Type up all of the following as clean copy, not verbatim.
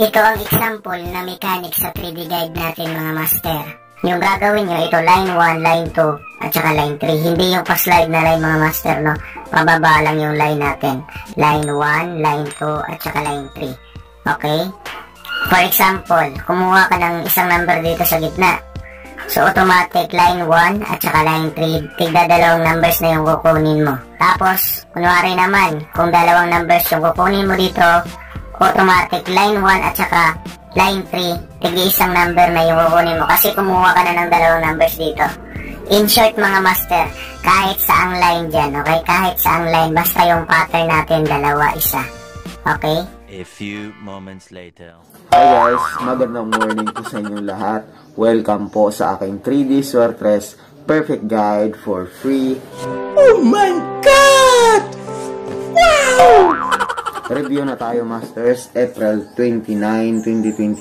Ito ang example na mechanic sa 3D guide natin mga master. Yung gagawin nyo, ito line 1, line 2, at saka line 3. Hindi yung pa-slide na line mga master, no? Pababa lang yung line natin. Line 1, line 2, at saka line 3. Okay? For example, kumuha ka ng isang number dito sa gitna. So, automatic line 1 at saka line 3, tigdadalawang numbers na yung kukunin mo. Tapos, kunwari naman, kung dalawang numbers yung kukunin mo dito, automatic line 1 at saka line 3, tig-isang number na yung kukunin mo kasi kumuha ka na ng dalawang numbers dito. In short mga master, kahit saang line dyan, okay? Kahit saang line, basta yung pattern natin, dalawa, isa. Okay? A few moments later. Hi guys, magandang morning po sa inyong lahat. Welcome po sa aking 3D Alswertres Perfect Guide for Free. Oh my God! Wow! Review na tayo masters, April 29,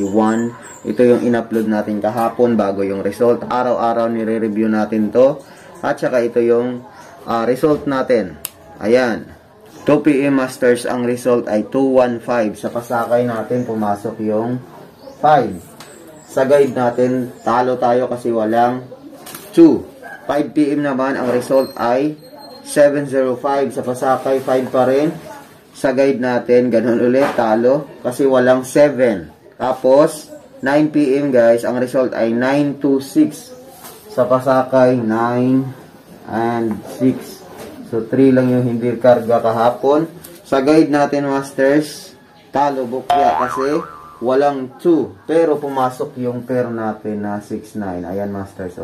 2021. Ito yung in-upload natin kahapon bago yung result. Araw-araw nire-review natin to. At saka ito yung result natin. Ayan. 2 p.m. masters, ang result ay 215. Sa pasakay natin, pumasok yung 5. Sa guide natin, talo tayo kasi walang 2. 5 p.m. naman, ang result ay 705. Sa pasakay, 5 pa rin. Sa guide natin, ganun ulit, talo kasi walang 7. Tapos, 9 p.m. guys, ang result ay 926. Sa pasakay, 9 and 6. So, 3 lang yung hindi karga kahapon. Sa guide natin, masters, talo bukya kasi walang 2. Pero pumasok yung pair natin na 6-9. Ayan, masters. So,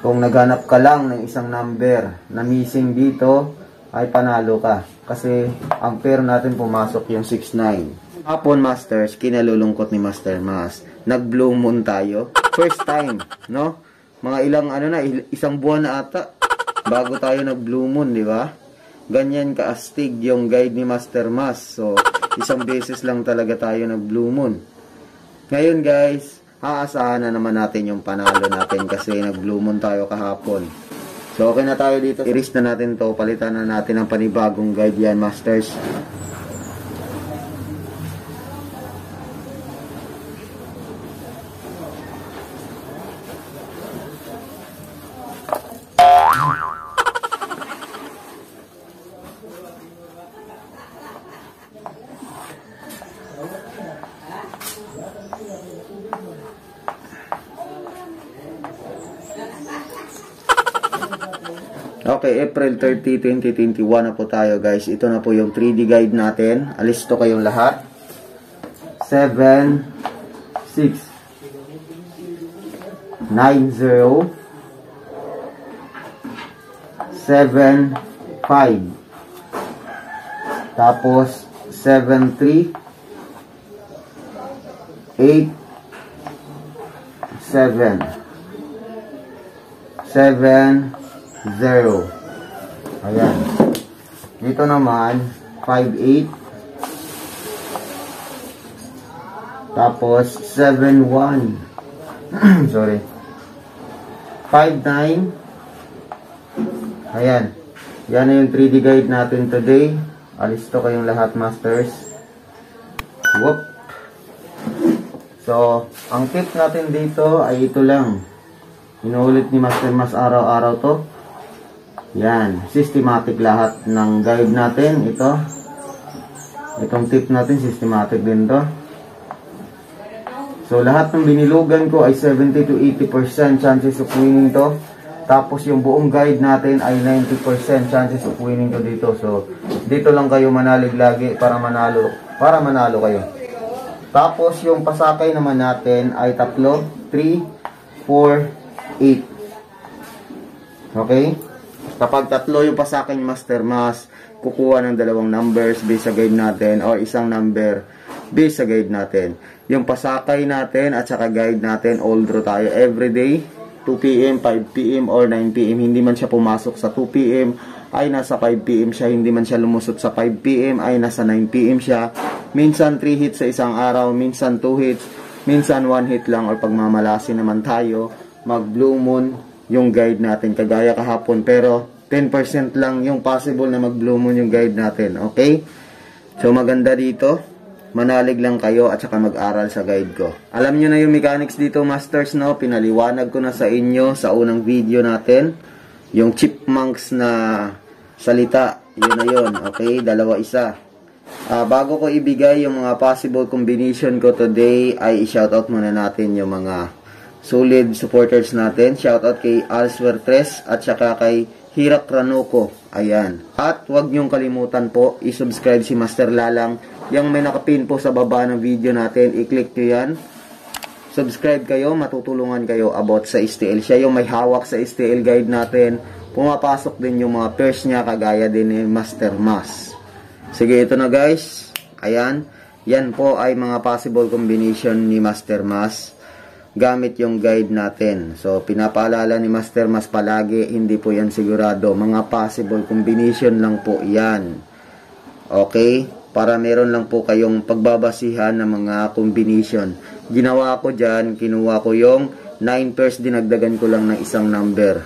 kung naghanap ka lang ng isang number na missing dito, ay panalo ka. Kasi ang pair natin pumasok yung 6-9. Hapon, masters, kinalulungkot ni Master Mas. Nag-blow moon tayo. First time, no? Mga ilang, isang buwan na ata. Bago tayo nag-blue moon, di ba? Ganyan kaastig yung guide ni Master Mas. So, isang beses lang talaga tayo nag-blue moon. Ngayon guys, aasahan na naman natin yung panalo natin kasi nag-blue moon tayo kahapon. So, okay na tayo dito. I-risk na natin to. Palitan na natin ang panibagong guide yan, masters. Okay, April 30, 2021 na po tayo guys. Ito na po yung 3D guide natin. Alisto kayong lahat. 7, 6, 9, 0, 7, 5. Tapos, 7, 3, 8, 7, 7, 0. Ayan. Dito naman, 5-8. Tapos, 7-1. Sorry. 5-9. Ayan. Yan na yung 3D guide natin today. Alisto kayong lahat, masters. Whoop. So, ang tip natin dito ay ito lang. Inuulit ni Master Mas araw-araw to. Yan, systematic lahat ng guide natin. Ito, itong tip natin, systematic din to. So, lahat ng binilugan ko ay 70 to 80% chances of winning to. Tapos, yung buong guide natin ay 90% chances of winning to dito. So, dito lang kayo manalig lagi para manalo kayo. Tapos, yung pasakay naman natin ay tatlo, 3, 4, 8. Okay? Kapag tatlo yung pasakin Master Mas, kukuha ng dalawang numbers based sa guide natin or isang number based sa guide natin. Yung pasakay natin at saka guide natin, all draw tayo everyday, 2 p.m., 5 p.m. or 9 p.m. Hindi man siya pumasok sa 2 p.m. ay nasa 5 p.m. siya. Hindi man siya lumusot sa 5 p.m. ay nasa 9 p.m. siya. Minsan 3 hits sa isang araw, minsan 2 hits, minsan 1 hit lang, or pagmamalasin naman tayo, mag blue moon yung guide natin, kagaya kahapon, pero 10% lang yung possible na mag-bloom moon yung guide natin, okay? So, maganda dito, manalig lang kayo at saka mag-aral sa guide ko. Alam nyo na yung mechanics dito, masters, no? Pinaliwanag ko na sa inyo sa unang video natin. Yung chipmunks na salita, yun na yun. Okay, dalawa isa. Bago ko ibigay yung mga possible combination ko today, ay i-shoutout muna natin yung mga solid supporters natin. Shoutout kay Alswertres at saka kay Hiratranoko. Ayan. At huwag niyong kalimutan po, i-subscribe si Master Lalang. Yung may nakapin po sa baba ng video natin, i-click nyo yan. Subscribe kayo, matutulungan kayo about sa STL. Siya yung may hawak sa STL guide natin. Pumapasok din yung mga pairs niya, kagaya din ni Master Mas. Sige, ito na guys. Ayan. Yan po ay mga possible combination ni Master Mas gamit yung guide natin. So, pinapaalala ni Master Mas palagi, hindi po yan sigurado. Mga possible combination lang po yan. Okay? Para meron lang po kayong pagbabasihan ng mga combination. Ginawa ko dyan, kinuha ko yung 9 pairs, dinagdagan ko lang ng isang number.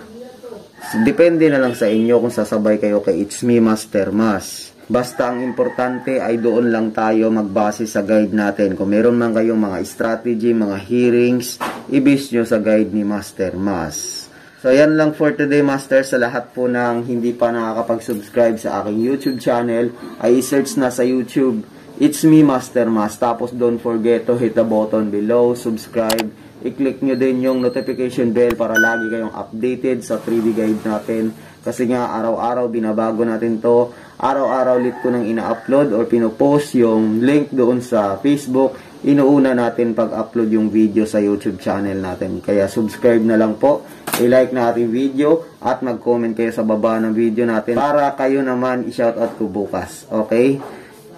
So, depende na lang sa inyo kung sasabay kayo kay It's Me Master Mas. Basta ang importante ay doon lang tayo magbase sa guide natin. Kung meron man kayong mga strategy, mga hearings, i-base nyo sa guide ni Master Mas. So, yan lang for today, Master. Sa lahat po ng hindi pa nakakapag-subscribe sa aking YouTube channel, ay i-search na sa YouTube, It's Me Master Mas. Tapos, don't forget to hit the button below, subscribe. I-click nyo din yung notification bell para lagi kayong updated sa 3D guide natin. Kasi nga, araw-araw binabago natin to. Araw-araw ulit ko nang ina-upload or pinopost yung link doon sa Facebook. Inuuna natin pag-upload yung video sa YouTube channel natin. Kaya subscribe na lang po. I-like na ating video at mag-comment kayo sa baba ng video natin para kayo naman i-shoutout ko bukas. Okay?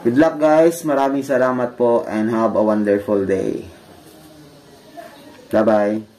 Good luck guys. Maraming salamat po and have a wonderful day. Bye-bye.